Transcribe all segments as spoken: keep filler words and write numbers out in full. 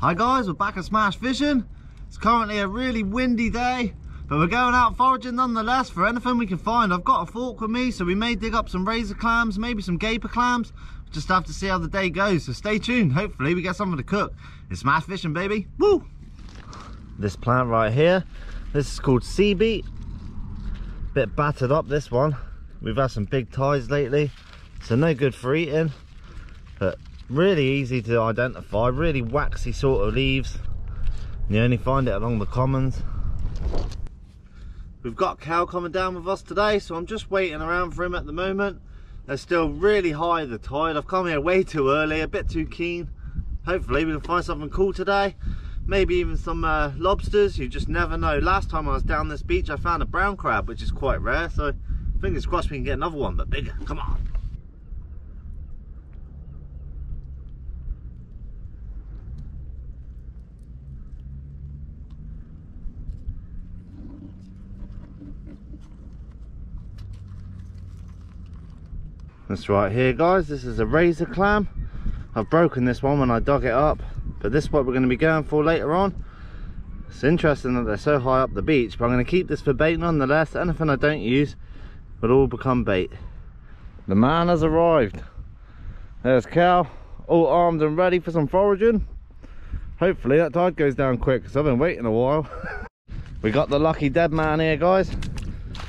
Hi guys, we're back at Smash Fishing. It's currently a really windy day, but we're going out foraging nonetheless for anything we can find. I've got a fork with me, so we may dig up some razor clams, maybe some gaper clams. We'll just have to see how the day goes, so stay tuned. Hopefully we get something to cook. It's Smash Fishing, baby. Woo! This plant right here, this is called sea beet. Bit battered up, this one. We've had some big tides lately, so no good for eating, but really easy to identify, really waxy sort of leaves. You only find it along the commons. We've got Cal coming down with us today, so I'm just waiting around for him at the moment. They're still really high, the tide. I've come here way too early, a bit too keen. Hopefully we can find something cool today. Maybe even some uh, lobsters, you just never know. Last time I was down this beach I found a brown crab, which is quite rare, so fingers crossed we can get another one, but bigger, come on. That's right here guys, this is a razor clam. I've broken this one when I dug it up, but this is what we're going to be going for later on. It's interesting that they're so high up the beach, but I'm going to keep this for bait nonetheless. Anything I don't use will all become bait. The man has arrived. There's Cal, all armed and ready for some foraging. Hopefully that tide goes down quick, because I've been waiting a while. We got the lucky dead man here guys.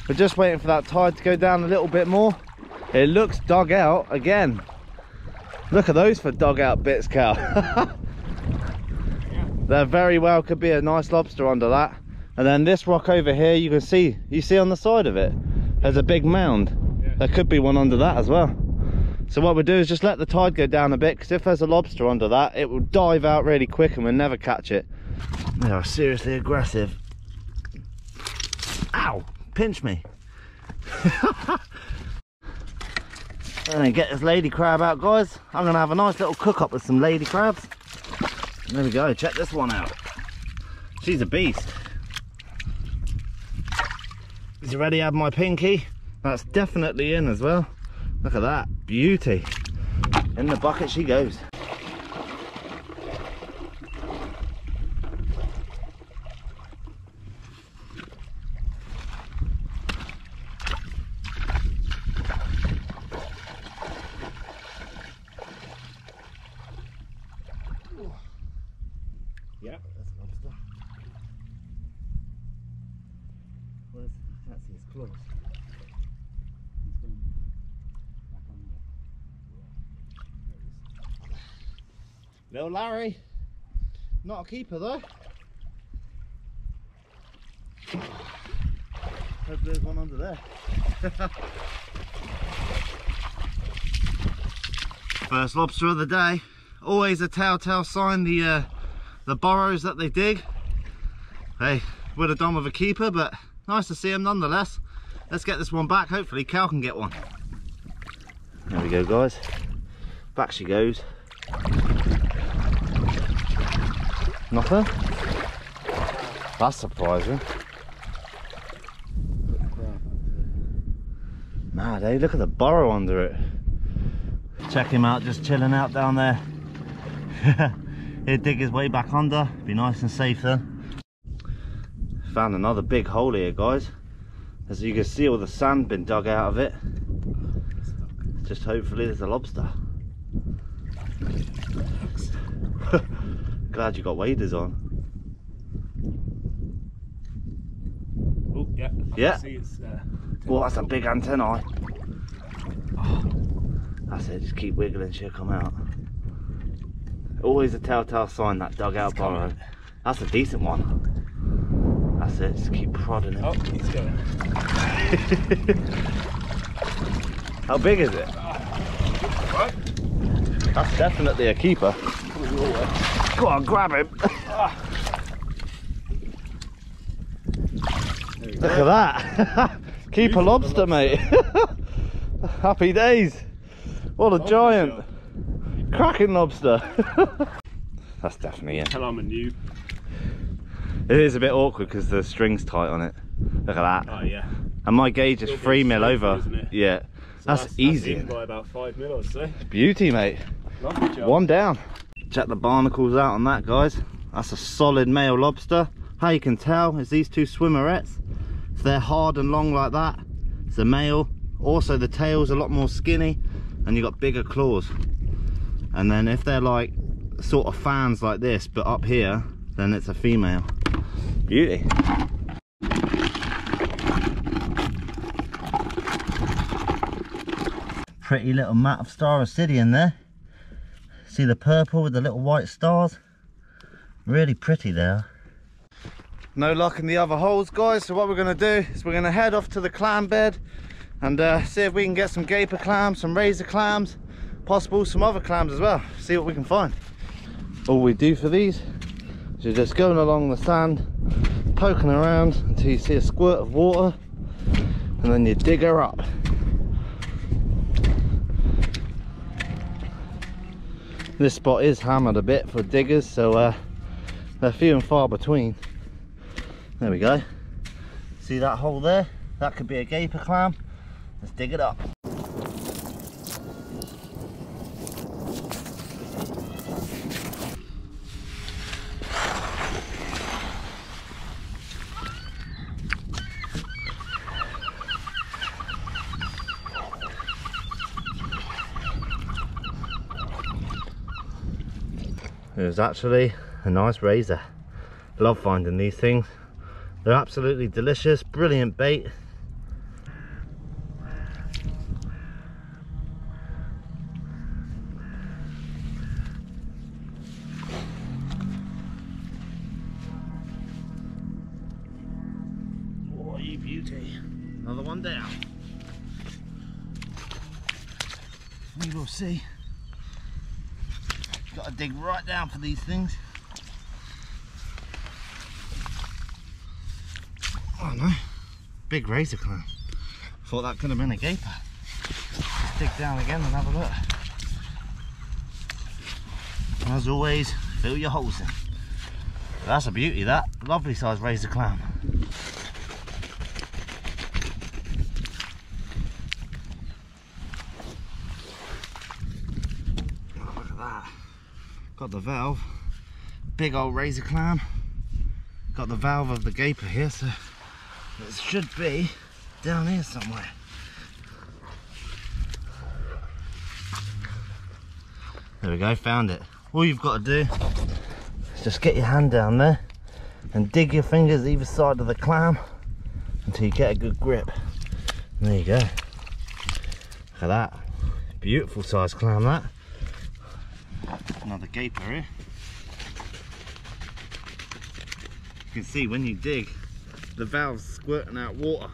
We're just waiting for that tide to go down a little bit more. It looks dug out again. Look at those for dug out bits, Cal. Yeah. There very well could be a nice lobster under that. And then this rock over here, you can see, you see on the side of it, there's a big mound. Yeah. There could be one under that as well. So what we'll do is just let the tide go down a bit, because if there's a lobster under that, it will dive out really quick and we'll never catch it. They are seriously aggressive. Ow, pinch me. And then get this lady crab out guys. I'm gonna have a nice little cook up with some lady crabs. There we go, check this one out. She's a beast. She's already had my pinky. That's definitely in as well. Look at that, beauty. In the bucket she goes. Yeah, that's a lobster. Well, I can't see his claws. He's going back on there. Little Larry. Not a keeper though. Hope there's one under there. First lobster of the day. Always a telltale sign, the uh, the burrows that they dig. They would have done with a keeper, but nice to see them nonetheless. Let's get this one back, hopefully Cal can get one. There we go guys, back she goes. Nothing? That's surprising. Mad eh, look at the burrow under it. Check him out, just chilling out down there. He'll dig his way back under, be nice and safe then. Found another big hole here guys. As you can see, all the sand been dug out of it. Just hopefully there's a lobster. Glad you got waders on. Oh yeah, I yeah. See it's, uh, oh, that's a big antennae. Oh, that's it, just keep wiggling, she'll come out. Always a telltale sign, that dugout burrow. That's a decent one. That's it, just keep prodding it. Oh, it's going. How big is it? Right. That's definitely a keeper. Go on, grab him. Look at that. Keeper lobster, mate. Happy days. What a giant. Cracking lobster. That's definitely it. Hell, I'm a noob. It is a bit awkward because the string's tight on it. Look at that. Oh yeah. And my gauge is three mil over. Isn't it? Yeah. So that's, that's easy. That's by about five mil or so. Beauty, mate. Lovely job. One down. Check the barnacles out on that, guys. That's a solid male lobster. How you can tell is these two swimmerettes. If they're hard and long like that, it's a male. Also the tail's a lot more skinny and you've got bigger claws. And then if they're like sort of fans like this but up here, then it's a female. Beauty. Pretty little mat of star obsidian there. See the purple with the little white stars? Really pretty there. No luck in the other holes, guys, so what we're going to do is we're going to head off to the clam bed and uh, see if we can get some gaper clams, some razor clams, possible some other clams as well, see what we can find. All we do for these is just going along the sand, poking around until you see a squirt of water, and then you dig her up. This spot is hammered a bit for diggers, so uh, they're few and far between. There we go. See that hole there? That could be a gaper clam. Let's dig it up. It was actually a nice razor. Love finding these things. They're absolutely delicious, brilliant bait. What a beauty. Another one down. We will see. Gotta dig right down for these things. Oh no, big razor clam. Thought that could have been a gaper. Let's dig down again and have a look. And as always, fill your holes in. That's a beauty, that. Lovely sized razor clam. Oh, look at that. Got the valve, big old razor clam. Got the valve of the gaper here, so it should be down here somewhere. There we go, found it. All you've got to do is just get your hand down there and dig your fingers either side of the clam until you get a good grip. There you go. Look at that. Beautiful sized clam, that. Another gaper here. You can see when you dig, the valve's squirting out water.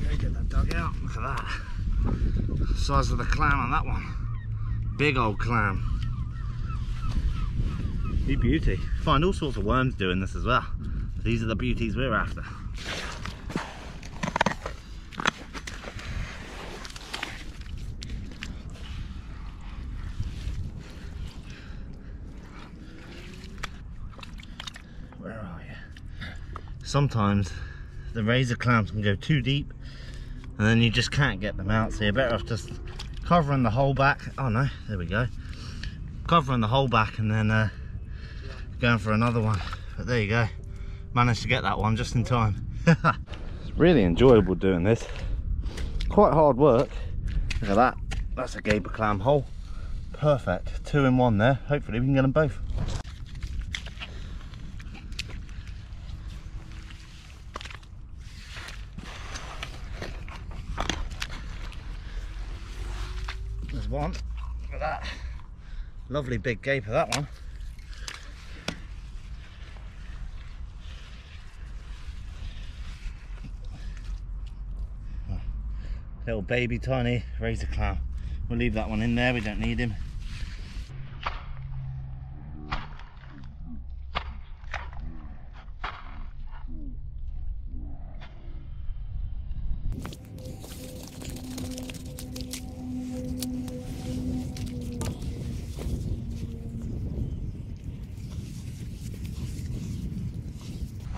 Go get that dug out. Look at that. Size of the clam on that one. Big old clam. You beauty. Find all sorts of worms doing this as well. These are the beauties we're after. Sometimes the razor clams can go too deep and then you just can't get them out, so you're better off just covering the hole back. Oh no, there we go. Covering the hole back and then uh, going for another one. But there you go, managed to get that one just in time. It's really enjoyable doing this. Quite hard work. Look at that, that's a gaper clam hole. Perfect, two in one there. Hopefully we can get them both. One. Look at that. Lovely big gaper, that one. Little baby tiny razor clam. We'll leave that one in there, we don't need him.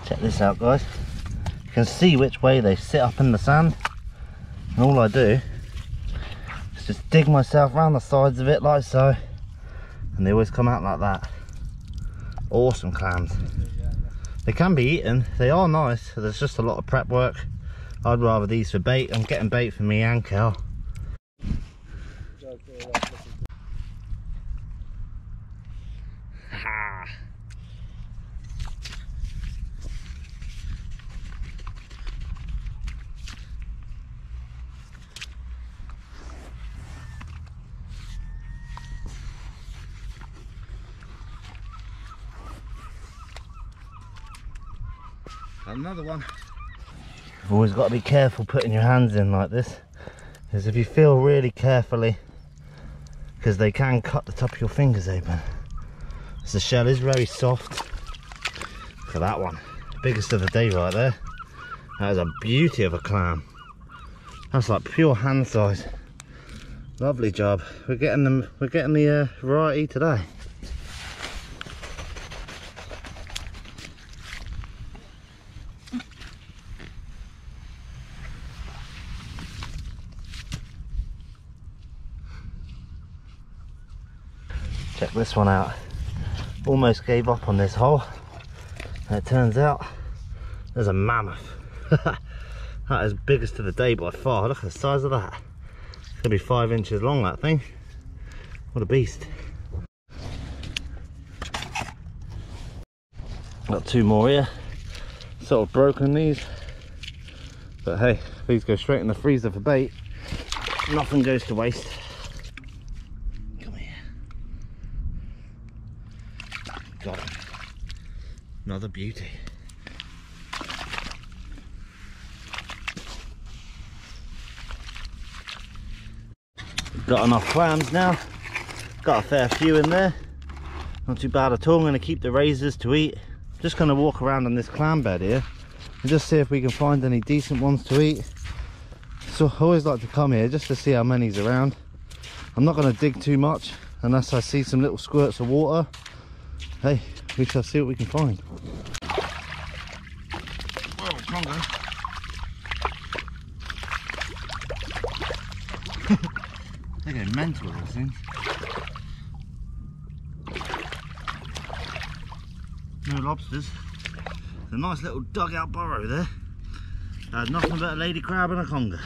Check this out, guys. You can see which way they sit up in the sand, and all I do just dig myself around the sides of it like so, and they always come out like that. Awesome clams. They can be eaten, they are nice, there's just a lot of prep work. I'd rather these for bait. I'm getting bait for me and Kel. Another one. You've always got to be careful putting your hands in like this, because if you feel really carefully, because they can cut the top of your fingers open. So the shell is very soft. For that one, biggest of the day right there. That is a beauty of a clam. That's like pure hand size. Lovely job. We're getting them. We're getting the uh, variety today. Check this one out. Almost gave up on this hole, and it turns out there's a mammoth. That is biggest of the day by far. Look at the size of that. It's gonna be five inches long, that thing. What a beast. Got two more here. Sort of broken these, but hey, these go straight in the freezer for bait. Nothing goes to waste. Got him. Another beauty. Got enough clams now. Got a fair few in there. Not too bad at all. I'm going to keep the razors to eat. Just going to walk around on this clam bed here and just see if we can find any decent ones to eat. So I always like to come here just to see how many's around. I'm not going to dig too much unless I see some little squirts of water. Hey, we shall see what we can find. Whoa, conger. They're going mental, those things. No lobsters. There's a nice little dugout burrow there. I had nothing but a lady crab and a conger.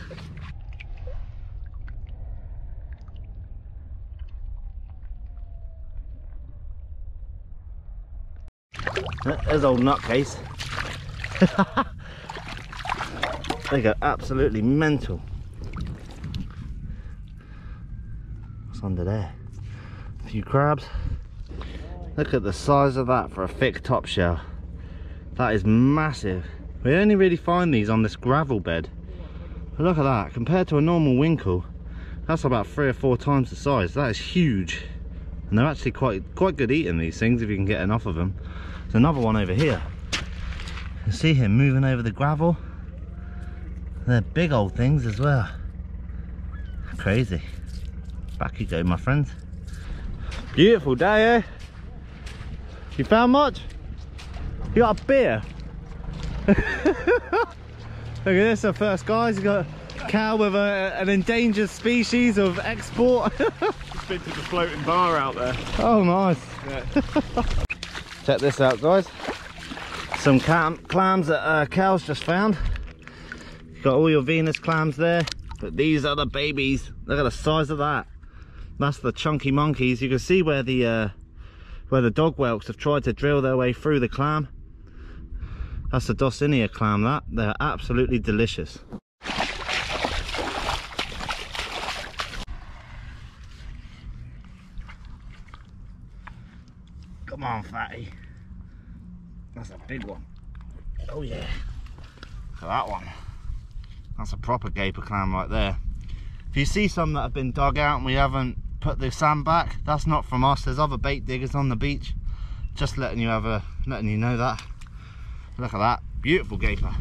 There's old nutcase. They go absolutely mental. What's under there? A few crabs. Look at the size of that for a thick top shell. That is massive. We only really find these on this gravel bed. But look at that. Compared to a normal winkle, that's about three or four times the size. That is huge. And they're actually quite quite good eating, these things, if you can get enough of them. There's another one over here. You see him moving over the gravel. They're big old things as well. Crazy. Back you go, my friends. Beautiful day, eh? You found much? You got a beer? Look at this, our first guys. You got a cow with a, an endangered species of export. To the floating bar out there. Oh, nice. Yeah. Check this out, guys. Some clam clams that uh, Cal's just found. You've got all your Venus clams there, but these are the babies. Look at the size of that. That's the chunky monkeys. You can see where the uh, where the dog whelks have tried to drill their way through the clam. That's the dosinia clam. That they're absolutely delicious. Come on, fatty. That's a big one. Oh yeah. Look at that one. That's a proper gaper clam right there. If you see some that have been dug out and we haven't put the sand back, that's not from us. There's other bait diggers on the beach. Just letting you have a, letting you know that. Look at that. Beautiful gaper.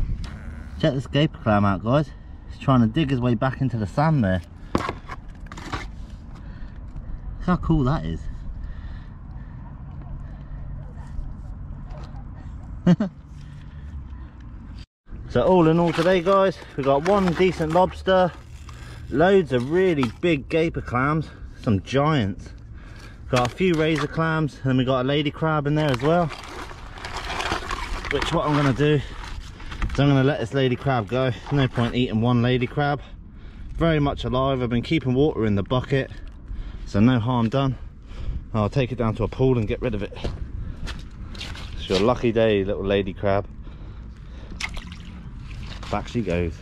Check this gaper clam out, guys. He's trying to dig his way back into the sand there. Look how cool that is. So all in all today, guys, we got one decent lobster, loads of really big gaper clams, some giants. Got a few razor clams, and we got a lady crab in there as well. Which what I'm gonna do is I'm gonna let this lady crab go. No point eating one lady crab. Very much alive. I've been keeping water in the bucket, so no harm done. I'll take it down to a pool and get rid of it. It's your lucky day, little lady crab. Back she goes.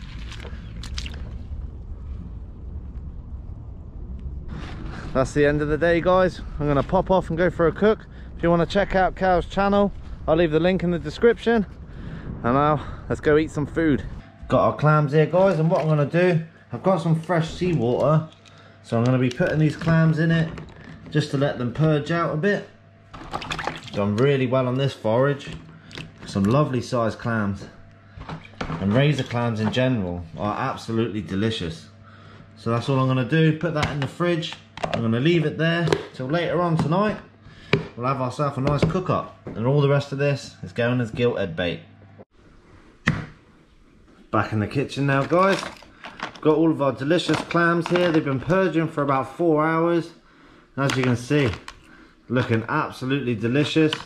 That's the end of the day, guys. I'm gonna pop off and go for a cook. If you want to check out Cal's channel, I'll leave the link in the description, and now let's go eat some food. Got our clams here, guys, and what I'm gonna do, I've got some fresh seawater, so I'm gonna be putting these clams in it just to let them purge out a bit. Done really well on this forage. Some lovely sized clams, and razor clams in general are absolutely delicious. So that's all I'm gonna do, put that in the fridge. I'm gonna leave it there till later on tonight. We'll have ourselves a nice cook up, and all the rest of this is going as gilthead bait. Back in the kitchen now, guys. Got all of our delicious clams here. They've been purging for about four hours. As you can see, looking absolutely delicious. You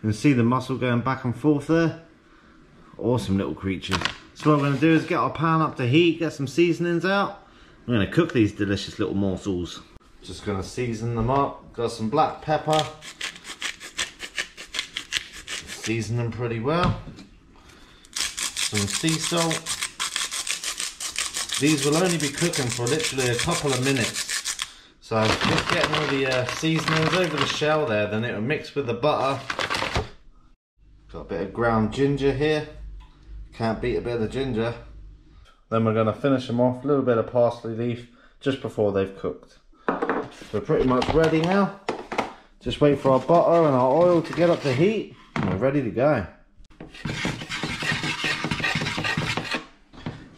can see the muscle going back and forth there. Awesome little creatures. So what we're gonna do is get our pan up to heat, get some seasonings out. I'm gonna cook these delicious little morsels. Just gonna season them up. Got some black pepper. Season them pretty well. Some sea salt. These will only be cooking for literally a couple of minutes. So just getting all the uh, seasonings over the shell there, then it will mix with the butter. Got a bit of ground ginger here. Can't beat a bit of ginger. Then we're gonna finish them off, a little bit of parsley leaf just before they've cooked. We're pretty much ready now. Just wait for our butter and our oil to get up to heat, and we're ready to go.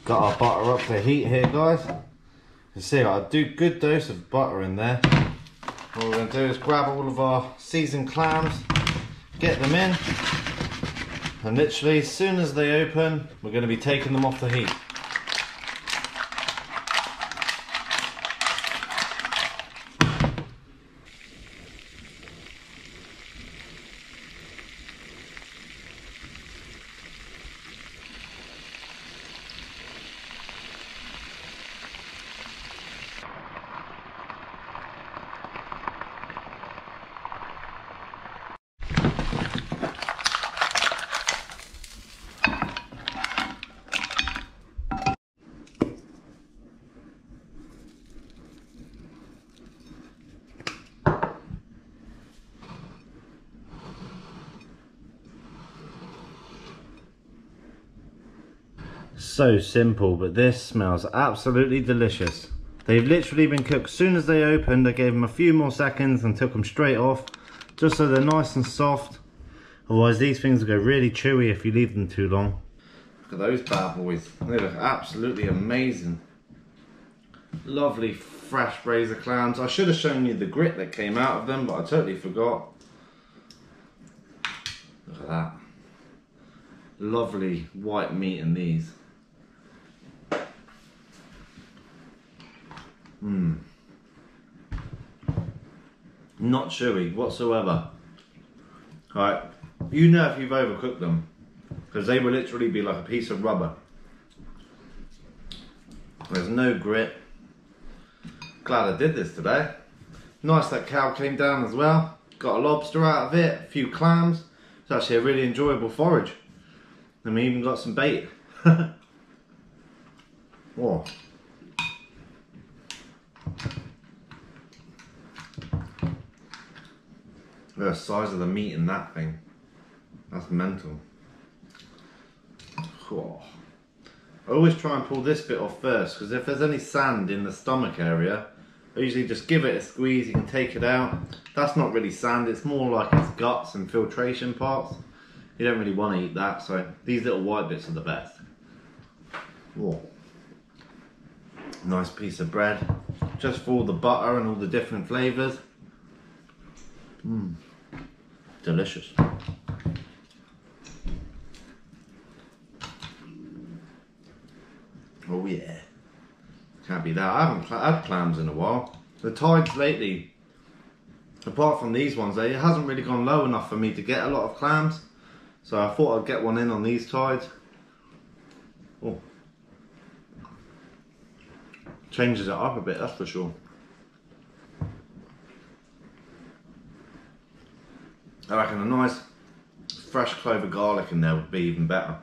Got our butter up to heat here, guys. You see, I do a good dose of butter in there. What we're gonna do is grab all of our seasoned clams, get them in, and literally as soon as they open, we're gonna be taking them off the heat. So simple, but this smells absolutely delicious. They've literally been cooked. As soon as they opened, I gave them a few more seconds and took them straight off, just so they're nice and soft. Otherwise these things will go really chewy if you leave them too long. Look at those bad boys. They look absolutely amazing. Lovely fresh razor clams. I should have shown you the grit that came out of them, but I totally forgot. Look at that. Lovely white meat in these. Mm. Not chewy whatsoever. Alright, you know if you've overcooked them, because they will literally be like a piece of rubber. There's no grit. Glad I did this today. Nice that Cal came down as well. Got a lobster out of it, a few clams. It's actually a really enjoyable forage. And we even got some bait. Whoa. Look at the size of the meat in that thing. That's mental. Oh. I always try and pull this bit off first, because if there's any sand in the stomach area, I usually just give it a squeeze, you can take it out. That's not really sand, it's more like its guts and filtration parts. You don't really want to eat that, so these little white bits are the best. Whoa. Nice piece of bread, just for all the butter and all the different flavours. Mmm, delicious. Oh yeah, can't happy there. I haven't had clams in a while. The tides lately, apart from these ones, it hasn't really gone low enough for me to get a lot of clams. So I thought I'd get one in on these tides. Oh. Changes it up a bit, that's for sure. I reckon a nice fresh clove of garlic in there would be even better.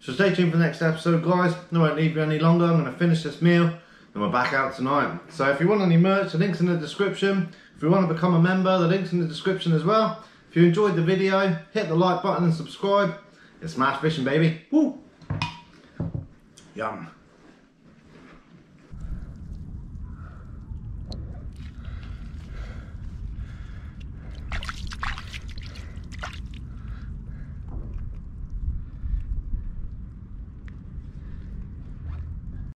So stay tuned for the next episode, guys. I won't leave you any longer. I'm going to finish this meal, then we're back out tonight. So if you want any merch, the link's in the description. If you want to become a member, the link's in the description as well. If you enjoyed the video, hit the like button and subscribe. It's Smash Fishing, baby. Woo! Yum.